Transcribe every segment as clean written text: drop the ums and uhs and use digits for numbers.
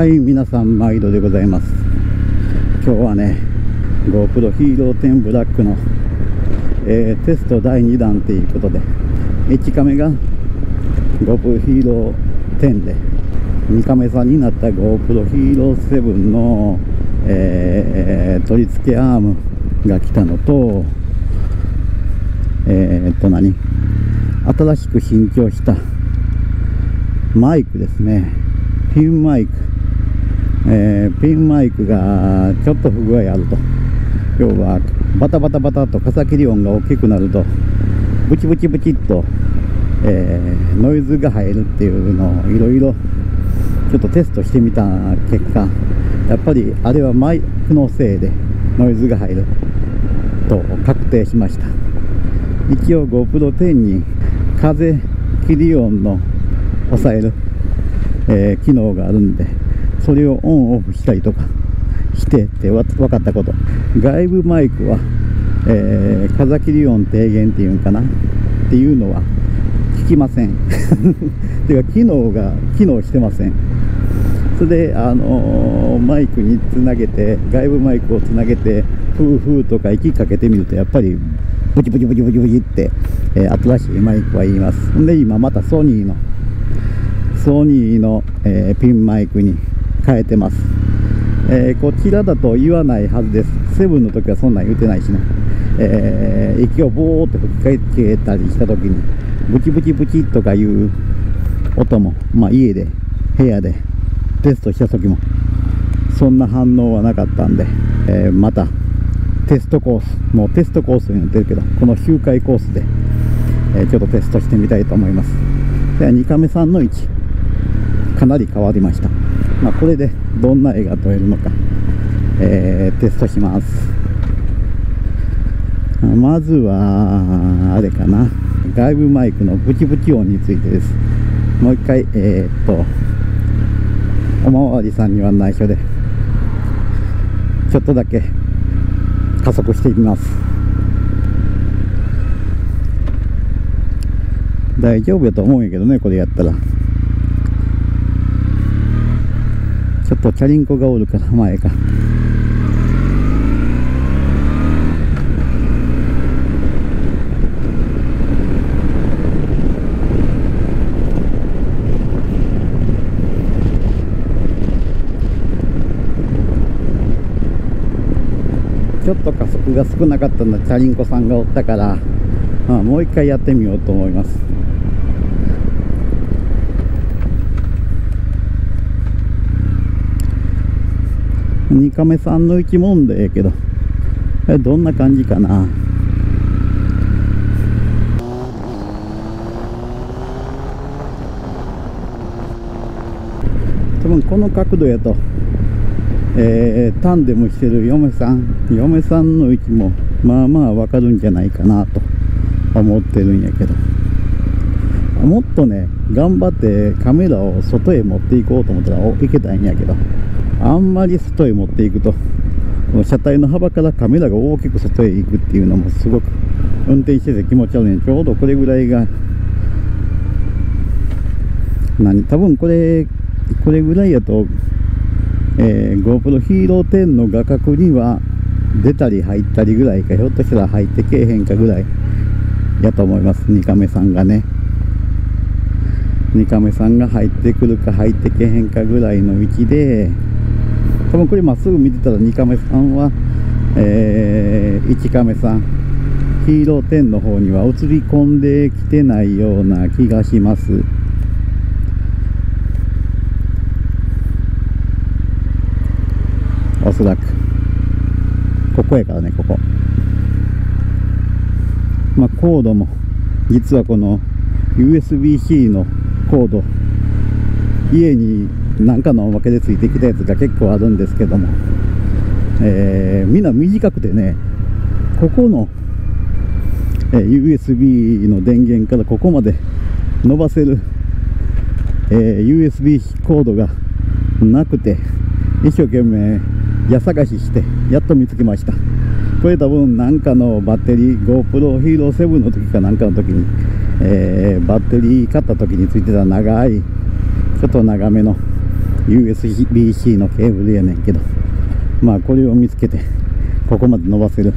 はい、皆さん毎度でございます。今日はね GoPro HERO10 Black の、テスト第2弾ということで、1カメが GoPro HERO10 で2カメさんになった GoPro HERO7 の、取り付けアームが来たのと新しく新調したマイクですね、ピンマイク、がちょっと不具合あると、要はバタバタバタと傘切り音が大きくなるとブチブチブチっと、ノイズが入るっていうのをいろいろちょっとテストしてみた結果、やっぱりあれはマイクのせいでノイズが入ると確定しました。一応 GoPro HERO10 に風切り音の抑える機能があるんで、それをオンオフしたりとかしてって分かったこと、外部マイクは、風切り音低減っていうんかなっていうのは聞きませんていうか機能してません。それでマイクにつなげて、外部マイクをつなげてフーフーとか息かけてみると、やっぱりブチブチブチブチブチって、新しいマイクは言います。で今またソニーの、ピンマイクに変えてます、こちらだと言わないはずです。セブンの時はそんなん言うてないしね、息をボーっと吹きかけたりした時にブチブチブチとかいう音も、まあ、家で部屋でテストした時もそんな反応はなかったんで、またテストコース、もうテストコースになってるけど、この周回コースで、ちょっとテストしてみたいと思います。では2カメさんの位置かなり変わりました。まあ、これでどんな絵が撮れるのか、テストします。まずはあれかな、外部マイクのブチブチ音についてです。もう一回おまわりさんには内緒でちょっとだけ加速していきます。大丈夫やと思うんやけどね、これやったら。ちょっとチャリンコがおるから前か。ちょっと加速が少なかったんだ、チャリンコさんがおったから、まあ、もう一回やってみようと思います。2カメさんの位置もんでええけど、どんな感じかな。多分この角度やと、タンデムしてる嫁さんの位置もまあまあわかるんじゃないかなと思ってるんやけど、もっとね頑張ってカメラを外へ持っていこうと思ったらいけたんやけど、あんまり外へ持っていくと、この車体の幅からカメラが大きく外へ行くっていうのもすごく運転してて気持ち悪いね。ちょうどこれぐらいが多分これぐらいやと、GoPro HERO10 の画角には出たり入ったりぐらいか、ひょっとしたら入ってけえへんかぐらいやと思います。2カメさんがね、2カメさんが入ってくるか入ってけえへんかぐらいの位置で、多分これまっすぐ見てたら2カメさんは、1カメさんHERO10の方には映り込んできてないような気がします。おそらくここやからね、ここ、まあ、コードも実はこの USB-C のコード、家に何かのおまけでついてきたやつが結構あるんですけども、みんな短くてね、ここの USB の電源からここまで伸ばせる、USB コードがなくて、一生懸命矢探ししてやっと見つけました。これ多分何かのバッテリー、 GoPro HERO7 の時かなんかの時に、バッテリー買った時についてた長いちょっと長めの USB-C のケーブルやねんけど、まあこれを見つけてここまで伸ばせる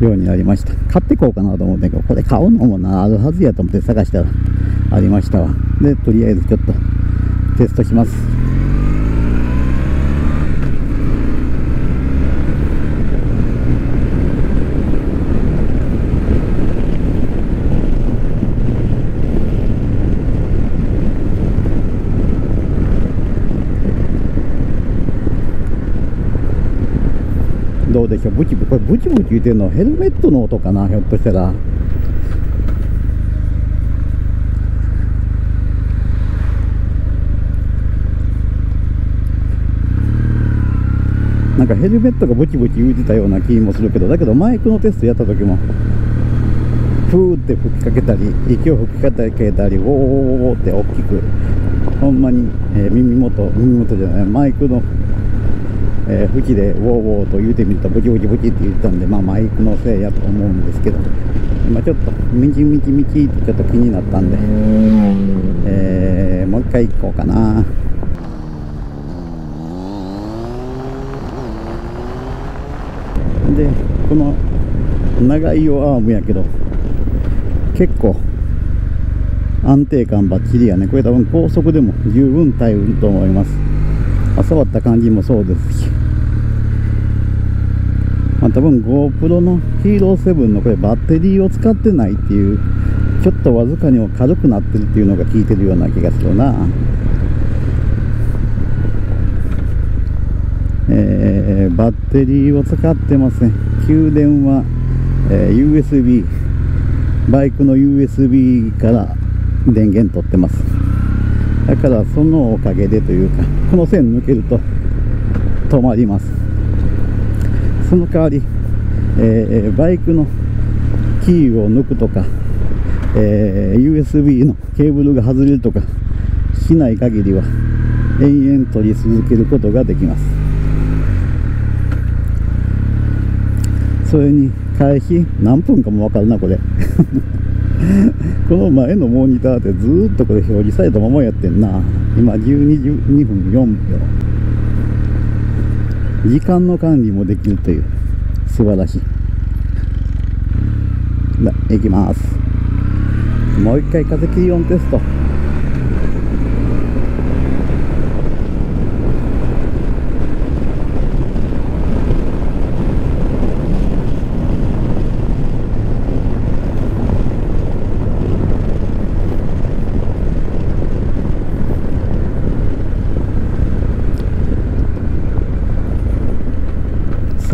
ようになりました。買ってこうかなと思ってんけど、これ買うのもな、あるはずやと思って探したらありましたわ。でとりあえずちょっとテストします。どうでしょう、ブチブチ、これブチブチ言ってるのはヘルメットの音かな、ひょっとしたら。なんかヘルメットがブチブチ言うてたような気もするけど、だけどマイクのテストやった時もふーって吹きかけたり、息を吹きかけたり、おーって大きく、ほんまに、耳元じゃない、マイクの縁でウォーウォーと言うてみるとブチブチブチって言ってたんで、まあマイクのせいやと思うんですけど、今ちょっとミチミチミチってちょっと気になったんで、もう一回行こうかな。でこの長い用アームやけど結構安定感ばっちりやね。これ多分高速でも十分耐えると思います。触った感じもそうですし、まあ、多分 GoPro の HERO7 のこれバッテリーを使ってないっていう、ちょっとわずかにも軽くなってるっていうのが効いてるような気がするな。バッテリーを使ってません。給電は、USB、 バイクの USB から電源取ってます。だからそのおかげでというか、この線抜けると止まります。その代わり、バイクのキーを抜くとか、USB のケーブルが外れるとかしない限りは延々取り続けることができます。それに開始何分かも分かるな、これこの前のモニターでずーっとこれ表示されたままやってんな。今12分4秒。時間の管理もできるという、素晴らしい。行きます。もう一回風切り音テスト。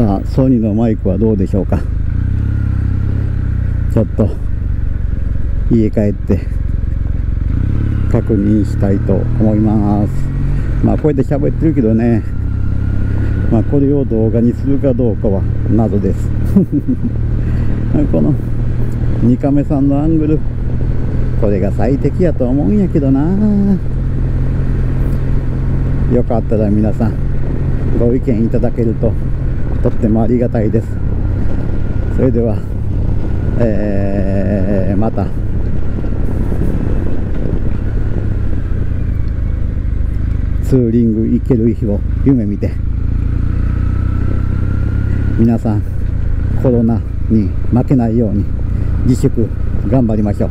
さあソニーのマイクはどうでしょうか。ちょっと家帰って確認したいと思います。まあこうやって喋ってるけどね、まあこれを動画にするかどうかは謎ですこの2カメさんのアングル、これが最適やと思うんやけどな。よかったら皆さんご意見いただけるととってもありがたいです。それでは、またツーリング行ける日を夢見て、皆さんコロナに負けないように自粛頑張りましょう。